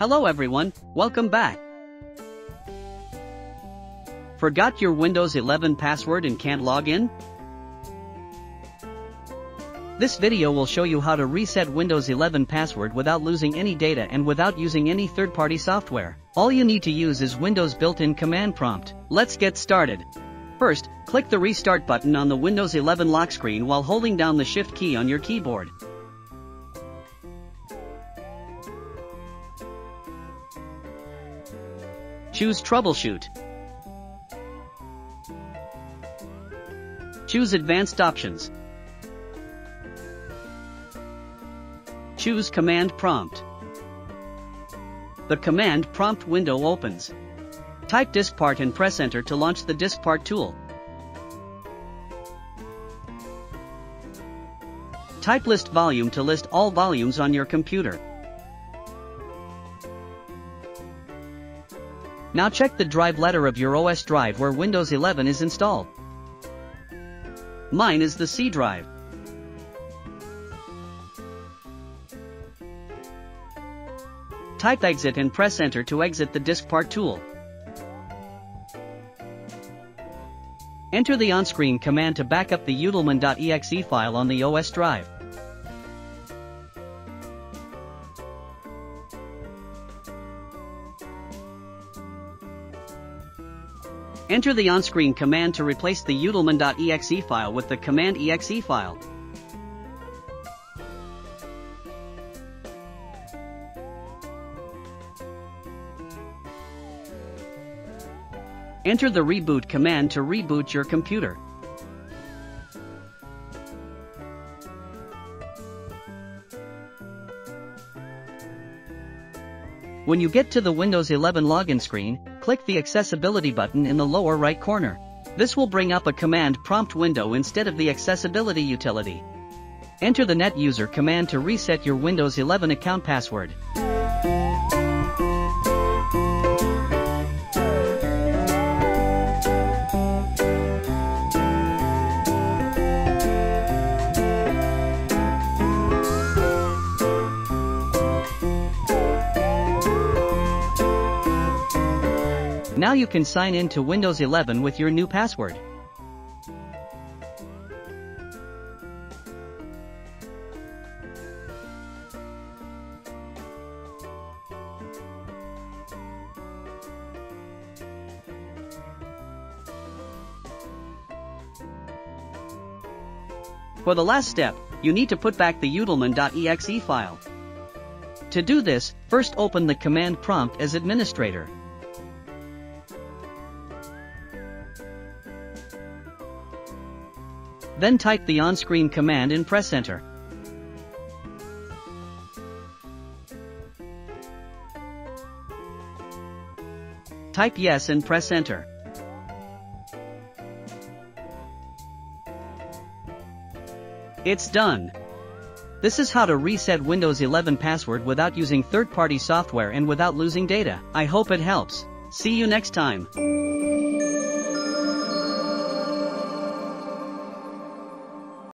Hello everyone, welcome back. Forgot your Windows 11 password and can't log in? This video will show you how to reset Windows 11 password without losing any data and without using any third-party software. All you need to use is Windows built-in command prompt. Let's get started. First, click the restart button on the Windows 11 lock screen while holding down the Shift key on your keyboard. Choose Troubleshoot. Choose Advanced Options. Choose Command Prompt. The Command Prompt window opens. Type DiskPart and press Enter to launch the DiskPart tool. Type List Volume to list all volumes on your computer. Now check the drive letter of your OS drive where Windows 11 is installed. Mine is the C drive. Type exit and press enter to exit the DiskPart tool. Enter the on-screen command to back up the utilman.exe file on the OS drive. Enter the on-screen command to replace the utilman.exe file with the command exe file. Enter the reboot command to reboot your computer. When you get to the Windows 11 login screen, click the accessibility button in the lower right corner. This will bring up a command prompt window instead of the accessibility utility. Enter the net user command to reset your Windows 11 account password. Now you can sign in to Windows 11 with your new password. For the last step, you need to put back the utilman.exe file. To do this, first open the command prompt as administrator. Then type the on-screen command and press Enter. Type yes and press Enter. It's done. This is how to reset Windows 11 password without using third-party software and without losing data. I hope it helps. See you next time.